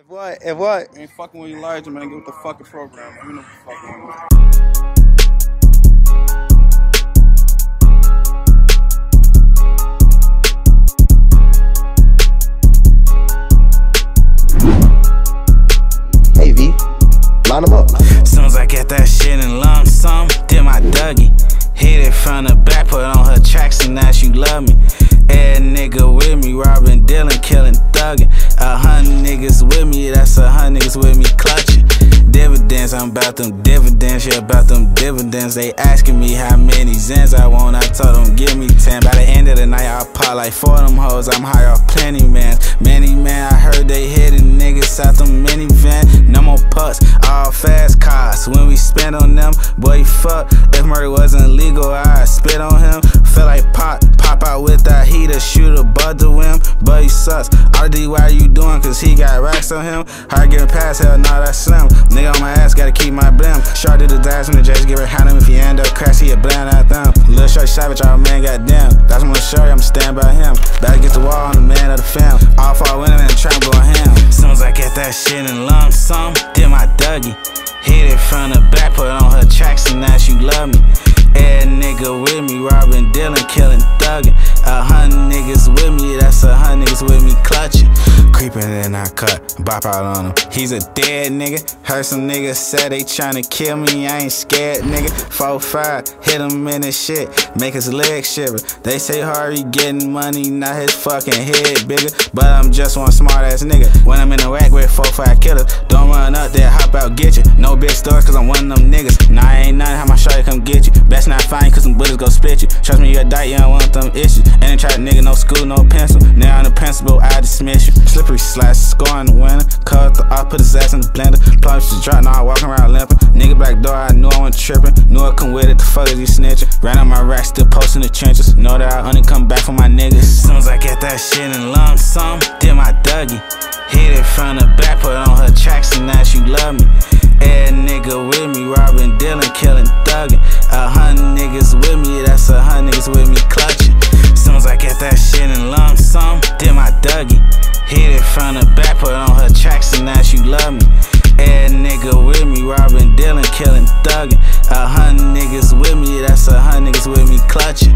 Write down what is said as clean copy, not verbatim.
If what? I ain't fucking with Elijah, man. Get with the fucking program. You know what the fuck, man. Soon as I get that shit and long some, did my Dougie. Hit it from the back, put on her tracks and now she love me. Every nigga with me, robbing, dealing, killing, thugging. 100 niggas with me, that's 100 niggas with me clutching. Dividends, I'm about them dividends, yeah, about them dividends. They asking me how many zens I want, I told them give me 10. By the end of the night, I'll pop like 4 of them hoes, I'm high off plenty mans. Many man, I heard they hitting niggas out them minivan. No more pucks, all fast cars. When we spend on them, boy, fuck. If murder wasn't legal, I'd spit on him. Feel like pop out with that heater, shoot above the rim, but he sucks. RD, why you doing? Cause he got racks on him. Hard getting past, hell nah, that's slim. Nigga on my ass, gotta keep my blim. Short did the dash in the J's, get behind him. If he end up crash, he a blind out them. Lil Shorty savage, all man, goddamn. That's my shorty, I'ma stand by him. Better get the wall on the man of the fam. All fall in him and try and go ham. Soon as I get that shit in lump sum, did my Dougie. Hit it from the back, put on her tracks and now she love me. Every nigga with me, robbing, dealing, killing, thugging. 100 niggas with me, that's 100 niggas with me clutching. Creeping and I cut, bop out on him. He's a dead nigga. Heard some niggas said they tryna kill me, I ain't scared nigga. 4-5, hit him in his shit, make his legs shiver. They say Harvey getting money, not his fucking head bigger. But I'm just one smart ass nigga. When I'm in the rack with 4-5 killers, don't run up there, hop out, get you. No big stories cause I'm one of them niggas. Nah, ain't nothing how my shorty come get you. Best not fine cause them bullets go split you. Trust me, you a dyke, you don't want them issues. Ain't try to nigga, no school, no pencil. Now I'm the principal, I dismiss you. Slippery slice, score in the winter. Cut the off, put his ass in the blender. Plums just dropped, now I walking around limping. Nigga back door, I knew I wasn't tripping. Knew I come with it, the fuck is you snitching? Ran on my rack, still posting the trenches. Know that I only come back for my niggas. Soon as I get that shit in lump sum, did my Dougie. Hit it from the back, put on her tracks and now she love me. Every nigga with me, robbing, dealing, killing, thugging. 100 niggas with me, that's 100 niggas with me clutching. Soon as I get that shit in lump sum, did my Dougie. Hit it from the back, put on her tracks and now she love me. Every nigga with me, robbing, dealing, killing, thugging. 100 niggas with me, that's 100 niggas with me clutching.